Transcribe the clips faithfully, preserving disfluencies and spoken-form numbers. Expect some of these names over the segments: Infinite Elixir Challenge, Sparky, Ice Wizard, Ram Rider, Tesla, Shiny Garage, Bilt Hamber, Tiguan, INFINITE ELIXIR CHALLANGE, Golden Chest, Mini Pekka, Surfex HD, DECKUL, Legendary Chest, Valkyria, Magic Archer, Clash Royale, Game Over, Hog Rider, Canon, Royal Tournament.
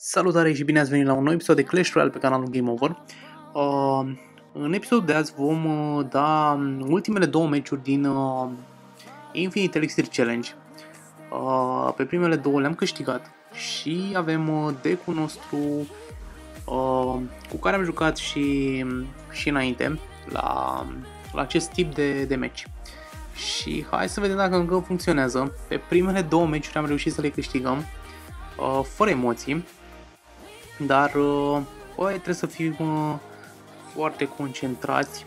Salutare și bine ați venit la un nou episod de Clash Royale pe canalul Game Over. Uh, în episodul de azi vom uh, da ultimele două meciuri din uh, Infinite Elixir Challenge. Uh, pe primele două le-am câștigat și avem uh, deck-ul nostru uh, cu care am jucat și, și înainte la, la acest tip de, de meci. Și hai să vedem dacă încă funcționează. Pe primele două meciuri am reușit să le câștigăm uh, fără emoții. Dar uh, bă, trebuie să fim uh, foarte concentrați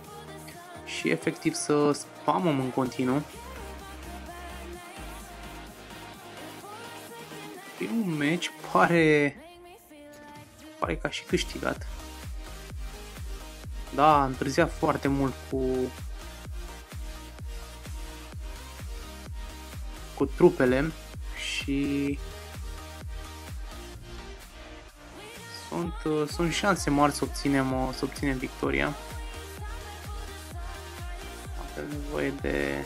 și efectiv să spamăm în continuu. Primul meci pare, pare că a și câștigat. Da, a întârziat foarte mult cu, cu trupele și Sunt, sunt șanse mari să obținem, să obținem victoria. Avem nevoie de...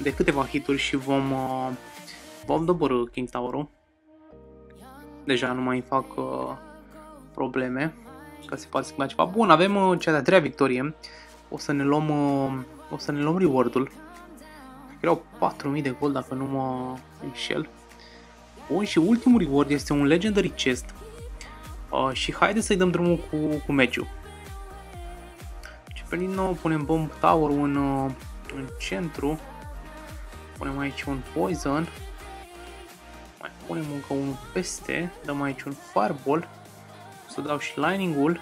de câteva hituri și vom, vom dobori King Tower-ul. Deja nu mai fac uh, probleme, ca se poate schimba ceva. Bun, avem uh, cea de-a treia victorie. O să ne luăm, uh, o să ne luăm reward-ul. Erau patru mii de gold dacă nu mă înșel. Bun, și ultimul reward este un Legendary Chest. Uh, și haide să-i dăm drumul cu, cu meciul. Și pe din nou punem Bomb Tower-ul în, uh, în centru. Punem aici un Poison. Mai punem încă unul peste. Dăm aici un Fireball. O să dau și Lightning-ul.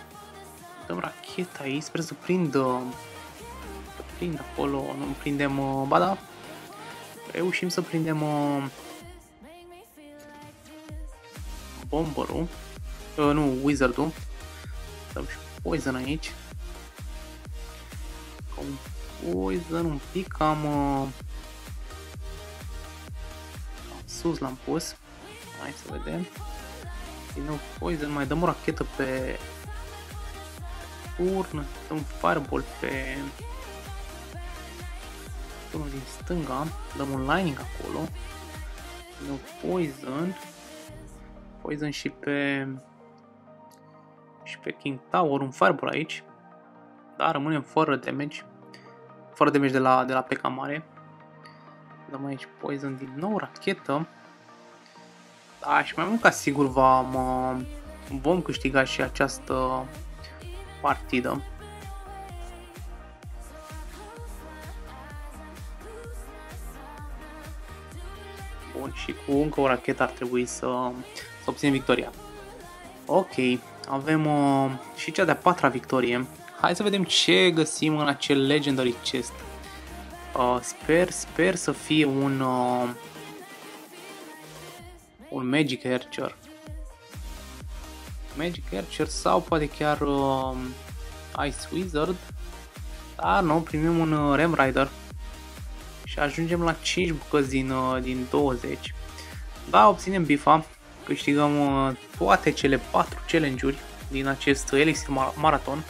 Dăm racheta aici. Sper să prind... Uh, prind acolo. Nu prindem... Uh, ba da. Reușim să prindem uh, bomberul, uh, nu, wizardul. Dăm și poison aici. Cu un poison un pic cam uh, sus l-am pus. Hai să vedem. Din nou poison, mai dăm o rachetă pe urn, dăm fireball pe unul din stânga, dăm un lining acolo, dăm poison, poison și pe și pe King Tower, un fireball aici, dar rămânem fără damage, fără damage de la, de la Pekka mare. Dăm aici poison din nou, rachetă, da, și mai mult ca sigur vom, vom câștiga și această partidă. Și cu încă o rachetă ar trebui să, să obținem victoria. Ok, avem uh, și cea de-a patra victorie. Hai să vedem ce găsim în acel Legendary Chest. Uh, sper, sper să fie un uh, un Magic Archer. Magic Archer sau poate chiar uh, Ice Wizard. Dar nu, primim un uh, Ram Rider. Și ajungem la cinci bucăți din, din douăzeci. Da, obținem bifa. Câștigăm toate cele patru challenge-uri din acest Elixir Marathon.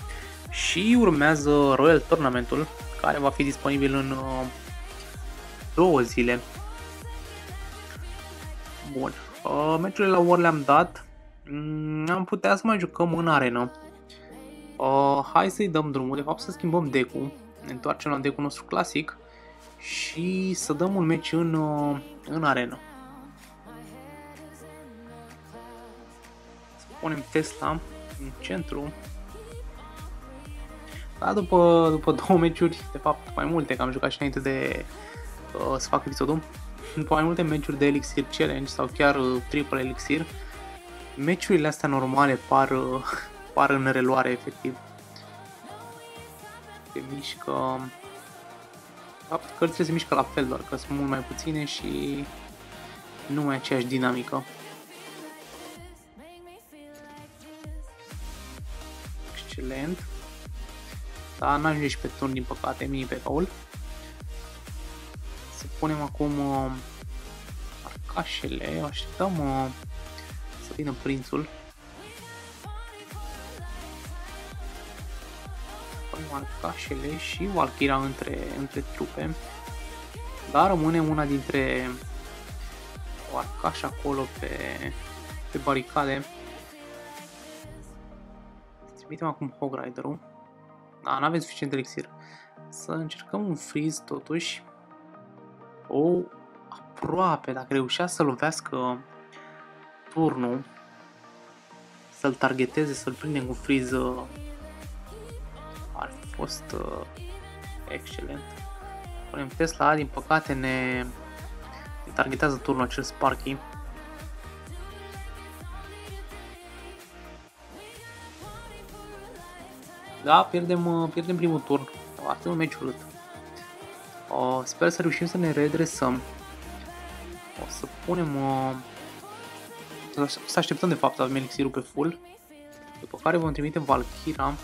Și urmează Royal Tournamentul, care va fi disponibil în două zile. Bun. Meciurile la ori le-am dat. Am putea să mai jucăm în arenă. Hai să-i dăm drumul. De fapt să schimbăm deck-ul. Ne întoarcem la deck-ul nostru clasic. Și să dăm un meci în, în arenă. Să punem Tesla în centru. Da, după, după două meciuri, de fapt mai multe, că am jucat și înainte de uh, să fac episodul. După mai multe meciuri de Elixir Challenge sau chiar uh, Triple Elixir, meciurile astea normale par, uh, par în reluare efectiv. Se mișcă... Cărțile se mișcă la fel, doar că sunt mult mai puține și nu mai aceeași dinamică. Excelent. Dar n-ajunge și pe turn, din păcate, Mini Pekka-ul. Să punem acum uh, arcașele, așteptăm uh, să vină prințul. Arcașele și Valkyria între, între trupe. Dar rămâne una dintre o arcașă acolo pe, pe baricade. Trimitem acum Hog Rider-ul. Da, n-aveți suficient elixir. Să încercăm un freeze totuși. O, aproape, dacă reușea să lovească turnul, să-l targeteze, să-l prindem cu freeze, ar fi fost uh, excelent. Punem Tesla A, din păcate ne, ne targetează turnul acel Sparky. Da, pierdem, pierdem primul turn. Ar fi un meci urât. Uh, sper să reușim să ne redresăm. O să punem... Uh, o să așteptăm de fapt, avem elixirul pe full. După care vom trimite Valkyria.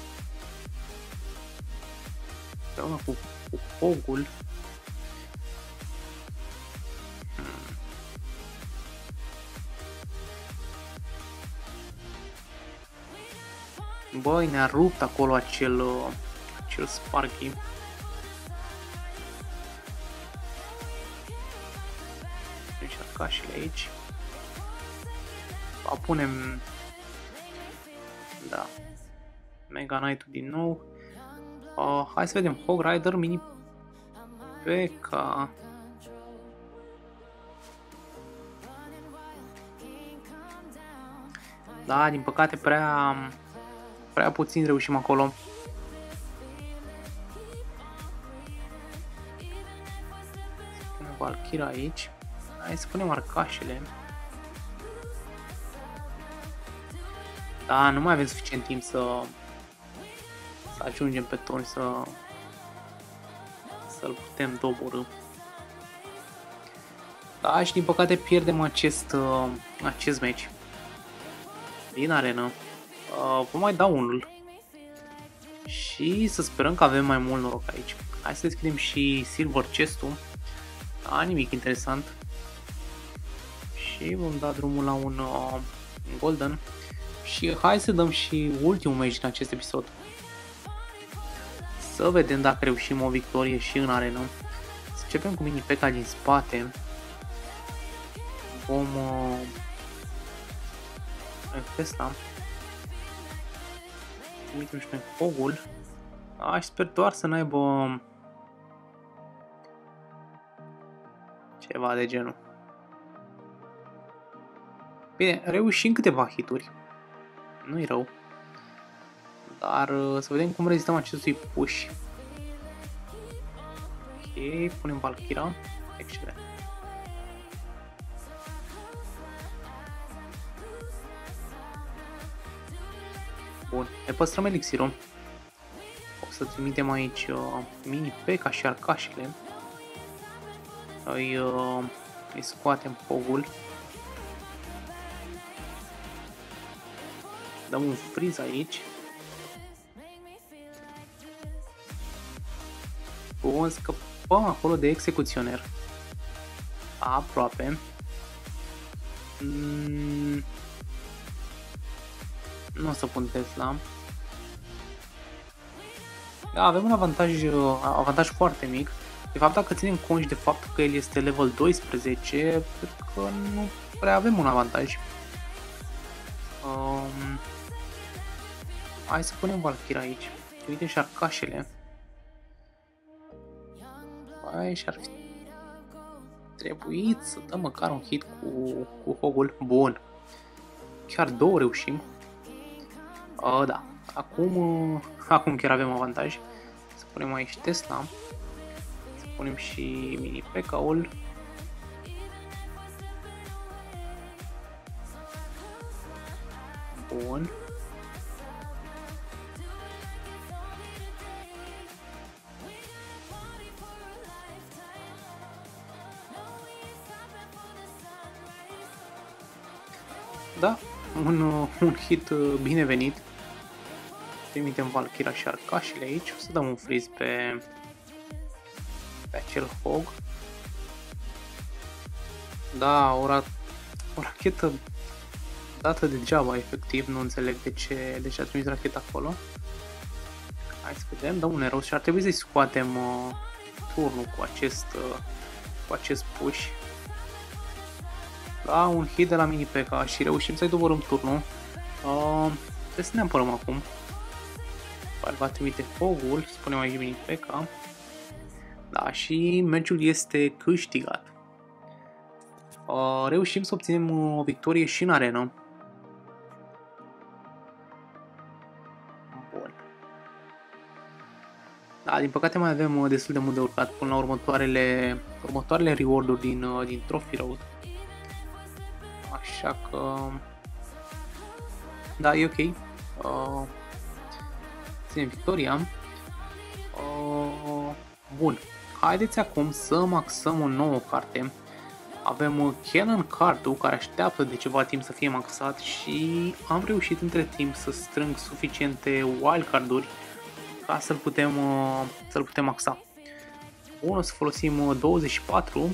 Împreună cu, cu Hogul. Hmm. Băi, ne-a rupt acolo acel, acel Sparky. Deci arcașele aici. Apunem, da, Mega Knight-ul din nou. Uh, hai să vedem, Hog Rider, Mini Pekka. Da, din păcate prea... prea puțin reușim acolo. Să punem Valkyria aici. Hai să punem arcașele. Da, nu mai avem suficient timp să, să ajungem pe turn, să să-l putem doborî. Da, și din păcate pierdem acest, acest meci din arenă. Uh, vom mai da unul și să sperăm că avem mai mult noroc aici. Hai să deschidem și Silver Chest-ul. Da, nimic interesant. Și vom da drumul la un uh, Golden. Și hai să dăm și ultimul meci din acest episod. Să vedem dacă reușim o victorie și în arenă. Să începem cu Mini Pekka din spate. Vom... Uh, Tesla. Trimitem și pe Hogul. Aș sper doar să n-aibă ceva de genul. Bine, reușim câteva hituri. Nu-i rău. Dar să vedem cum rezistăm acestui push. Ok, punem Valkyria. Excelent. Bun, ne păstrăm elixirul. O să trimitem aici uh, Mini Pekka și arcașele. Noi uh, îi scoatem Hogul. Dăm un freeze aici. Bun, scăpăm acolo de executioner. Aproape. Mm. Nu o să pun Tesla. Da, avem un avantaj, avantaj foarte mic. De fapt, dacă ținem conști de faptul că el este level doisprezece, cred că nu prea avem un avantaj. Um, hai să punem Valkyria aici. Uite și arcașele. Hai, și ar fi trebuit să dăm măcar un hit cu, cu Hogul. Bun. Chiar două reușim. Uh, da, acum, uh, acum chiar avem avantaj. Să punem aici Tesla. Să punem și Mini Pekka-ul. Bun. Da, un, uh, un hit uh, binevenit. Trimitem Valkyria și arcașile aici. O să dăm un freeze pe, pe acel Hog. Da, o, ra o rachetă dată degeaba, efectiv, nu înțeleg de ce, de ce a trimis racheta acolo. Hai să vedem, dăm un erou și ar trebui să-i scoatem uh, turnul cu acest uh, cu acest push la un hit de la Mini Pekka și reușim să-i doborâm turnul. Uh, trebuie să ne apărăm acum. Va trimite fogul, spunem aici Mini Pekka. Da, și meciul este câștigat. Uh, reușim să obținem o victorie și în arenă. Bun. Da, din păcate mai avem destul de mult de urcat până la următoarele, următoarele reward-uri din, din Trophy Road. Așa că... Da, e ok. Uh, ținem victoria. Uh, bun. Haideți acum să maxăm o nouă carte. Avem Canon cardul care așteaptă de ceva timp să fie maxat și am reușit între timp să strâng suficiente wildcard-uri ca să-l putem, să-l putem maxa. Bun, o să folosim douăzeci și patru,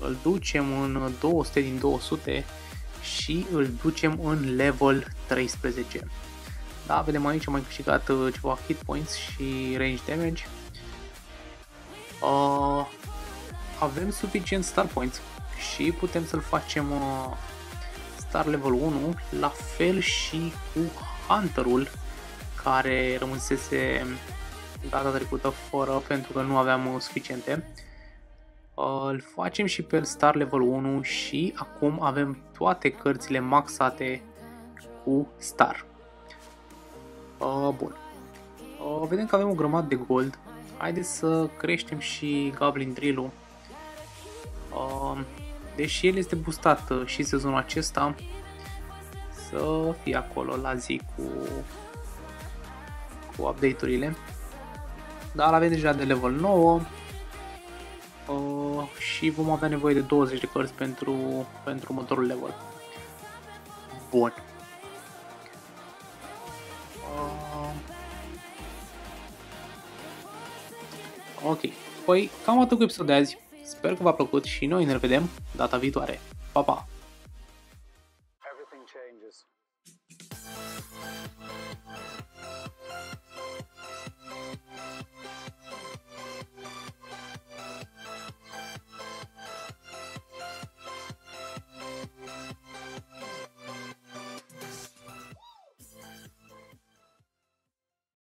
îl ducem în două sute din două sute și îl ducem în level treisprezece. Da, vedem aici, am mai câștigat ceva hit points și range damage. Uh, avem suficient star points și putem să-l facem uh, star level unu, la fel și cu Hunterul care rămânsese data trecută fără pentru că nu aveam suficiente. Uh, îl facem și pe star level unu și acum avem toate cărțile maxate cu star. Uh, bun. Uh, vedem că avem o grămadă de gold. Haideți să creștem și Goblin Drill-ul. Uh, Deși el este boostat și sezonul acesta, să fie acolo la zi cu, cu update-urile. Dar avem deja de level nouă uh, și vom avea nevoie de douăzeci de cărți pentru, pentru următorul level. Bun. Uh, ok, păi cam atât cu episodul de azi. Sper că v-a plăcut și noi ne vedem data viitoare. Pa, pa!